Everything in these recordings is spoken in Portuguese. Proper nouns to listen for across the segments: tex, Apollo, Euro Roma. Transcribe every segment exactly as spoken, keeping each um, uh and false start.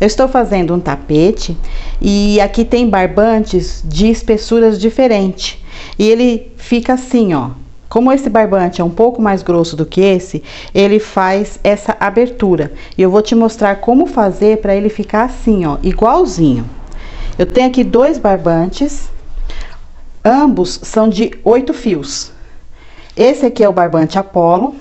Eu estou fazendo um tapete e aqui tem barbantes de espessuras diferentes. E ele fica assim, ó. Como esse barbante é um pouco mais grosso do que esse, ele faz essa abertura. E eu vou te mostrar como fazer para ele ficar assim, ó, igualzinho. Eu tenho aqui dois barbantes, ambos são de oito fios. Esse aqui é o barbante Apollo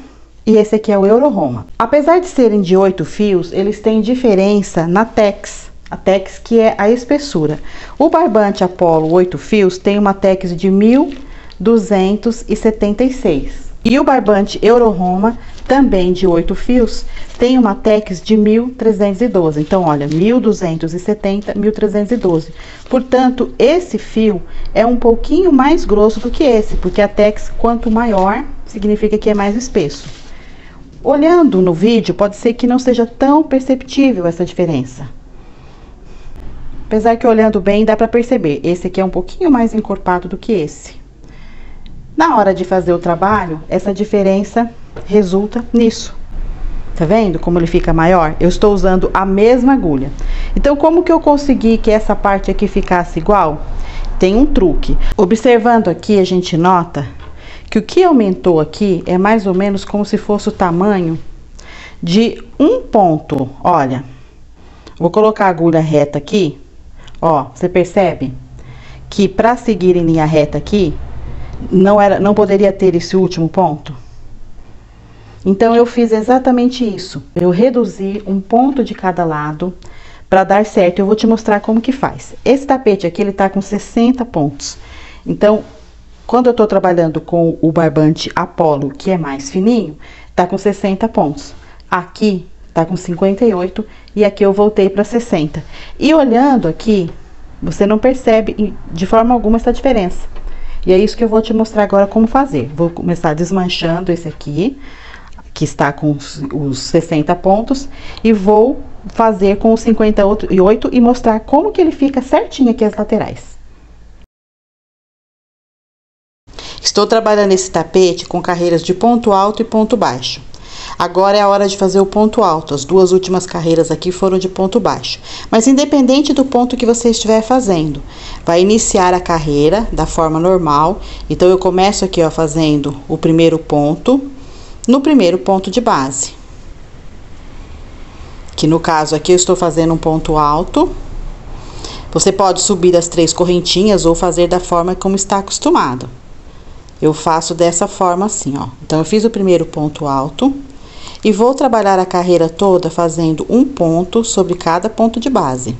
e esse aqui é o Euro Roma. Apesar de serem de oito fios, eles têm diferença na tex, a tex que é a espessura. O barbante Apollo oito fios tem uma tex de mil duzentos e setenta e seis. E o barbante Euro Roma, também de oito fios, tem uma tex de mil trezentos e doze. Então, olha, mil duzentos e setenta, mil trezentos e doze. Portanto, esse fio é um pouquinho mais grosso do que esse, porque a tex, quanto maior, significa que é mais espesso. Olhando no vídeo, pode ser que não seja tão perceptível essa diferença. Apesar que olhando bem, dá para perceber. Esse aqui é um pouquinho mais encorpado do que esse. Na hora de fazer o trabalho, essa diferença resulta nisso. Tá vendo como ele fica maior? Eu estou usando a mesma agulha. Então, como que eu consegui que essa parte aqui ficasse igual? Tem um truque. Observando aqui, a gente nota que o que aumentou aqui é mais ou menos como se fosse o tamanho de um ponto. Olha, vou colocar a agulha reta aqui. Ó, você percebe que para seguir em linha reta aqui, Não, era, não poderia ter esse último ponto? Então, eu fiz exatamente isso. Eu reduzi um ponto de cada lado para dar certo. Eu vou te mostrar como que faz. Esse tapete aqui, ele tá com sessenta pontos. Então, quando eu tô trabalhando com o barbante Apollo, que é mais fininho, tá com sessenta pontos. Aqui, tá com cinquenta e oito e aqui eu voltei para sessenta. E olhando aqui, você não percebe de forma alguma essa diferença. E é isso que eu vou te mostrar agora como fazer. Vou começar desmanchando esse aqui, que está com os, os sessenta pontos, e vou fazer com os cinquenta e oito e mostrar como que ele fica certinho aqui as laterais. Estou trabalhando esse tapete com carreiras de ponto alto e ponto baixo. Agora é a hora de fazer o ponto alto. As duas últimas carreiras aqui foram de ponto baixo. Mas independente do ponto que você estiver fazendo, vai iniciar a carreira da forma normal. Então, eu começo aqui, ó, fazendo o primeiro ponto no primeiro ponto de base. Que no caso aqui eu estou fazendo um ponto alto. Você pode subir as três correntinhas ou fazer da forma como está acostumado. Eu faço dessa forma assim, ó. Então, eu fiz o primeiro ponto alto e vou trabalhar a carreira toda fazendo um ponto sobre cada ponto de base.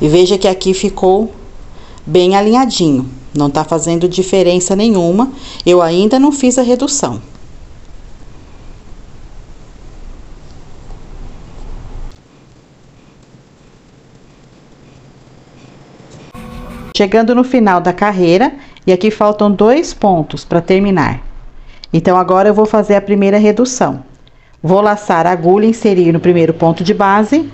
E veja que aqui ficou bem alinhadinho, não tá fazendo diferença nenhuma, eu ainda não fiz a redução. Chegando no final da carreira, e aqui faltam dois pontos para terminar. Então, agora eu vou fazer a primeira redução. Vou laçar a agulha, inserir no primeiro ponto de base.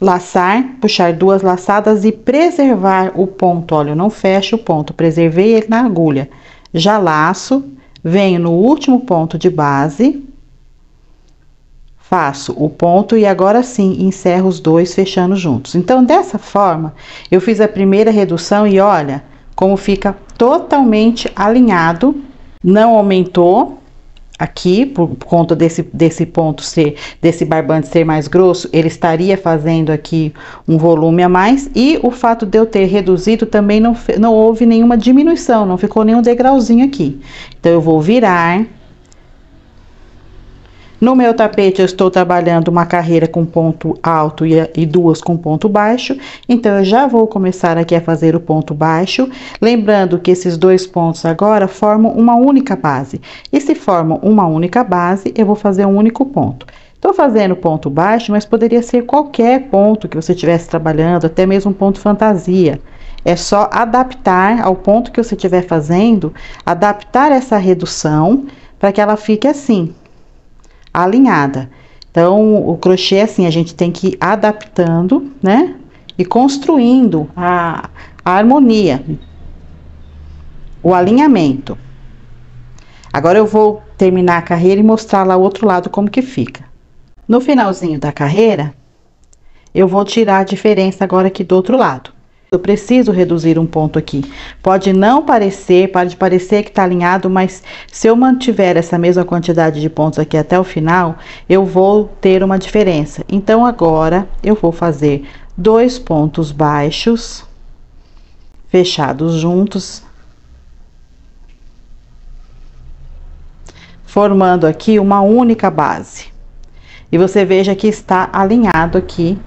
Laçar, puxar duas laçadas e preservar o ponto. Olha, eu não fecho o ponto, preservei ele na agulha. Já laço, venho no último ponto de base. Faço o ponto e agora sim, encerro os dois fechando juntos. Então, dessa forma, eu fiz a primeira redução e olha como fica totalmente alinhado. Não aumentou aqui, por conta desse, desse ponto ser, desse barbante ser mais grosso, ele estaria fazendo aqui um volume a mais. E o fato de eu ter reduzido também não, não houve nenhuma diminuição, não ficou nenhum degrauzinho aqui. Então, eu vou virar. No meu tapete, eu estou trabalhando uma carreira com ponto alto e duas com ponto baixo. Então, eu já vou começar aqui a fazer o ponto baixo. Lembrando que esses dois pontos agora formam uma única base. E se formam uma única base, eu vou fazer um único ponto. Estou fazendo ponto baixo, mas poderia ser qualquer ponto que você estivesse trabalhando, até mesmo um ponto fantasia. É só adaptar ao ponto que você estiver fazendo, adaptar essa redução para que ela fique assim, alinhada. Então, o crochê, assim, a gente tem que ir adaptando, né? E construindo a, a harmonia, o alinhamento. Agora eu vou terminar a carreira e mostrar lá o outro lado como que fica. No finalzinho da carreira, eu vou tirar a diferença agora aqui do outro lado. Eu preciso reduzir um ponto aqui. Pode não parecer, pode parecer que tá alinhado, mas se eu mantiver essa mesma quantidade de pontos aqui até o final, eu vou ter uma diferença. Então, agora, eu vou fazer dois pontos baixos, fechados juntos, formando aqui uma única base. E você veja que está alinhado aqui.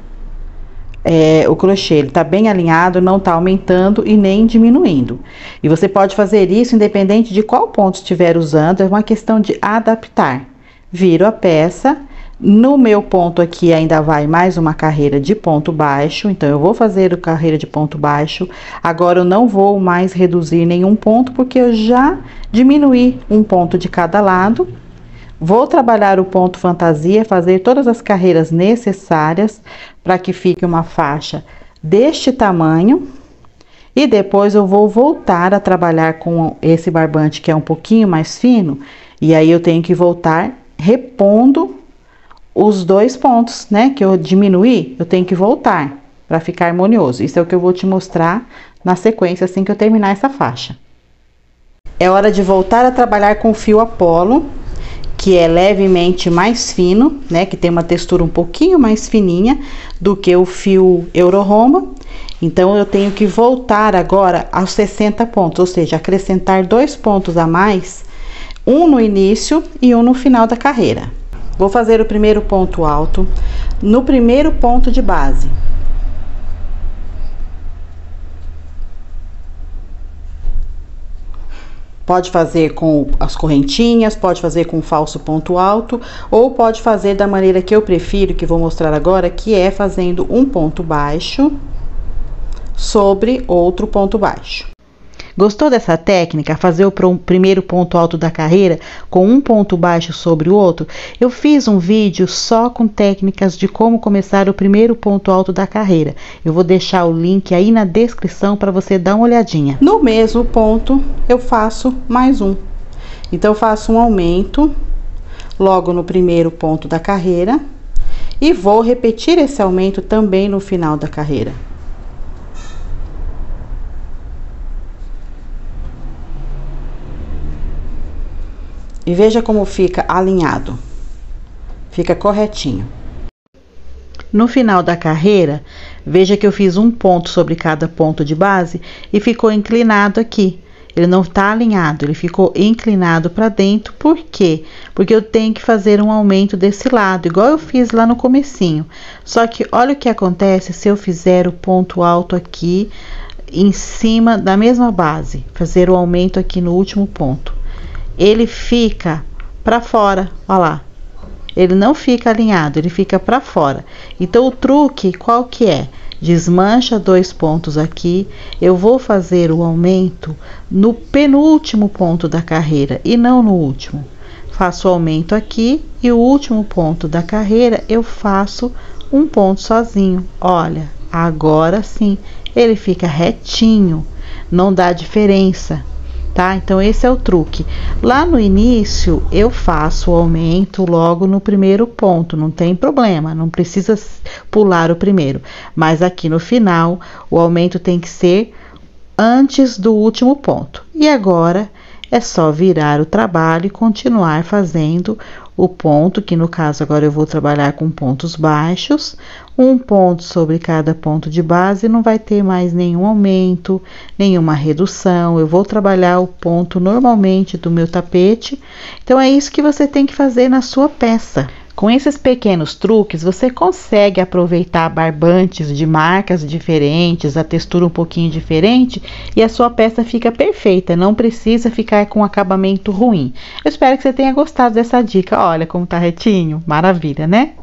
É, o crochê, ele tá bem alinhado, não tá aumentando e nem diminuindo. E você pode fazer isso independente de qual ponto estiver usando, é uma questão de adaptar. Viro a peça, no meu ponto aqui ainda vai mais uma carreira de ponto baixo, então eu vou fazer a carreira de ponto baixo. Agora eu não vou mais reduzir nenhum ponto, porque eu já diminuí um ponto de cada lado. Vou trabalhar o ponto fantasia, fazer todas as carreiras necessárias para que fique uma faixa deste tamanho. E depois eu vou voltar a trabalhar com esse barbante que é um pouquinho mais fino. E aí eu tenho que voltar repondo os dois pontos, né? Que eu diminuí, eu tenho que voltar para ficar harmonioso. Isso é o que eu vou te mostrar na sequência assim que eu terminar essa faixa. É hora de voltar a trabalhar com o fio Apollo, que é levemente mais fino, né? Que tem uma textura um pouquinho mais fininha do que o fio Euro Roma. Então, eu tenho que voltar agora aos sessenta pontos, ou seja, acrescentar dois pontos a mais, um no início e um no final da carreira. Vou fazer o primeiro ponto alto no primeiro ponto de base. Pode fazer com as correntinhas, pode fazer com falso ponto alto, ou pode fazer da maneira que eu prefiro, que vou mostrar agora, que é fazendo um ponto baixo sobre outro ponto baixo. Gostou dessa técnica? Fazer o primeiro ponto alto da carreira com um ponto baixo sobre o outro? Eu fiz um vídeo só com técnicas de como começar o primeiro ponto alto da carreira. Eu vou deixar o link aí na descrição para você dar uma olhadinha. No mesmo ponto, eu faço mais um. Então, eu faço um aumento logo no primeiro ponto da carreira e vou repetir esse aumento também no final da carreira. E veja como fica alinhado, fica corretinho. No final da carreira, veja que eu fiz um ponto sobre cada ponto de base e ficou inclinado aqui. Ele não tá alinhado, ele ficou inclinado para dentro. Por quê? Porque eu tenho que fazer um aumento desse lado, igual eu fiz lá no comecinho. Só que olha o que acontece se eu fizer o ponto alto aqui em cima da mesma base, fazer o aumento aqui no último ponto. Ele fica para fora, olha lá. Ele não fica alinhado, ele fica para fora. Então, o truque qual que é? Desmancha dois pontos aqui. Eu vou fazer o aumento no penúltimo ponto da carreira e não no último. Faço o aumento aqui e o último ponto da carreira eu faço um ponto sozinho. Olha, agora sim, ele fica retinho, não dá diferença. Tá? Então, esse é o truque. Lá no início, eu faço o aumento logo no primeiro ponto, não tem problema, não precisa pular o primeiro. Mas aqui no final, o aumento tem que ser antes do último ponto. E agora, é só virar o trabalho e continuar fazendo o ponto, que no caso agora eu vou trabalhar com pontos baixos, um ponto sobre cada ponto de base, não vai ter mais nenhum aumento, nenhuma redução. Eu vou trabalhar o ponto normalmente do meu tapete. Então, é isso que você tem que fazer na sua peça. Com esses pequenos truques, você consegue aproveitar barbantes de marcas diferentes, a textura um pouquinho diferente, e a sua peça fica perfeita, não precisa ficar com um acabamento ruim. Eu espero que você tenha gostado dessa dica. Olha como tá retinho, maravilha, né?